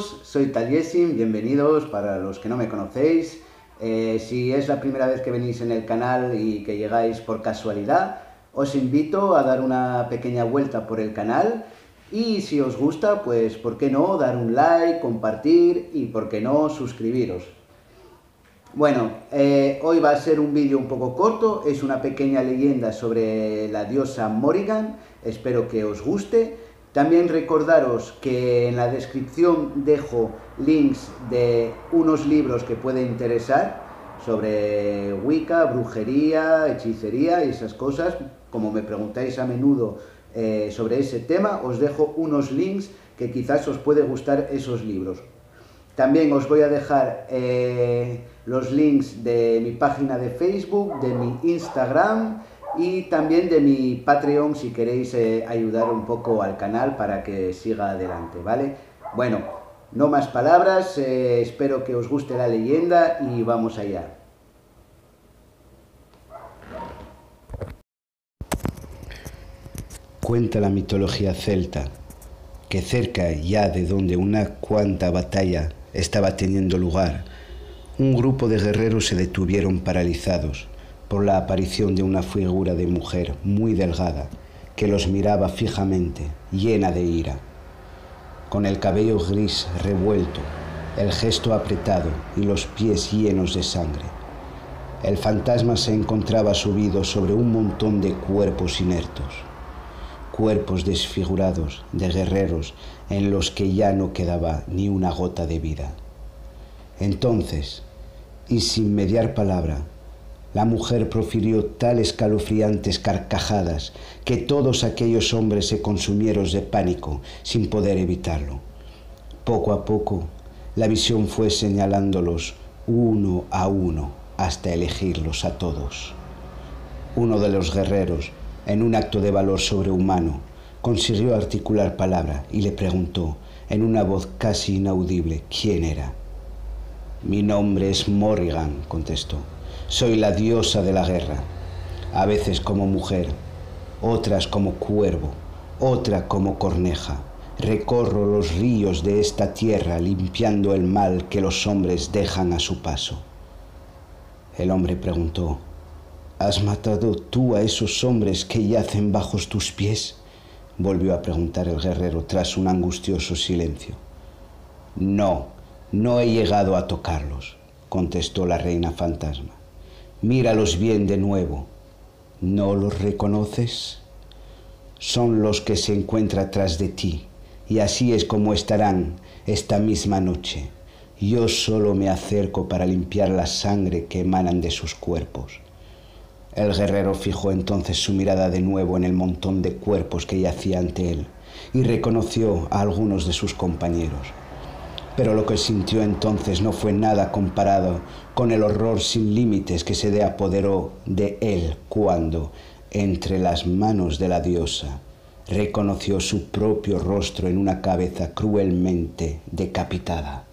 amigos, soy Taliesin, bienvenidos para los que no me conocéis. Si es la primera vez que venís en el canal y que llegáis por casualidad, os invito a dar una pequeña vuelta por el canal y si os gusta, pues por qué no dar un like, compartir y por qué no suscribiros. Bueno, hoy va a ser un vídeo un poco corto, es una pequeña leyenda sobre la diosa Morrigan, espero que os guste. También recordaros que en la descripción dejo links de unos libros que pueden interesar sobre Wicca, brujería, hechicería y esas cosas. Como me preguntáis a menudo sobre ese tema, os dejo unos links que quizás os puede gustar esos libros. También os voy a dejar los links de mi página de Facebook, de mi Instagram y también de mi Patreon si queréis ayudar un poco al canal para que siga adelante, ¿vale? Bueno, no más palabras, espero que os guste la leyenda y vamos allá. Cuenta la mitología celta que cerca ya de donde una cuanta batalla estaba teniendo lugar, un grupo de guerreros se detuvieron paralizados por la aparición de una figura de mujer muy delgada que los miraba fijamente, llena de ira. Con el cabello gris revuelto, el gesto apretado y los pies llenos de sangre, el fantasma se encontraba subido sobre un montón de cuerpos inertos, cuerpos desfigurados de guerreros en los que ya no quedaba ni una gota de vida. Entonces, y sin mediar palabra, la mujer profirió tales escalofriantes carcajadas que todos aquellos hombres se consumieron de pánico sin poder evitarlo. Poco a poco, la visión fue señalándolos uno a uno hasta elegirlos a todos. Uno de los guerreros, en un acto de valor sobrehumano, consiguió articular palabra y le preguntó, en una voz casi inaudible, quién era. «Mi nombre es Morrigan», contestó. «Soy la diosa de la guerra, a veces como mujer, otras como cuervo, otra como corneja. Recorro los ríos de esta tierra limpiando el mal que los hombres dejan a su paso». El hombre preguntó, «¿Has matado tú a esos hombres que yacen bajo tus pies?», volvió a preguntar el guerrero tras un angustioso silencio. «No, no he llegado a tocarlos», contestó la reina fantasma. «Míralos bien de nuevo. ¿No los reconoces? Son los que se encuentran tras de ti, y así es como estarán esta misma noche. Yo solo me acerco para limpiar la sangre que emanan de sus cuerpos». El guerrero fijó entonces su mirada de nuevo en el montón de cuerpos que yacía ante él, y reconoció a algunos de sus compañeros. Pero lo que sintió entonces no fue nada comparado con el horror sin límites que se apoderó de él cuando, entre las manos de la diosa, reconoció su propio rostro en una cabeza cruelmente decapitada.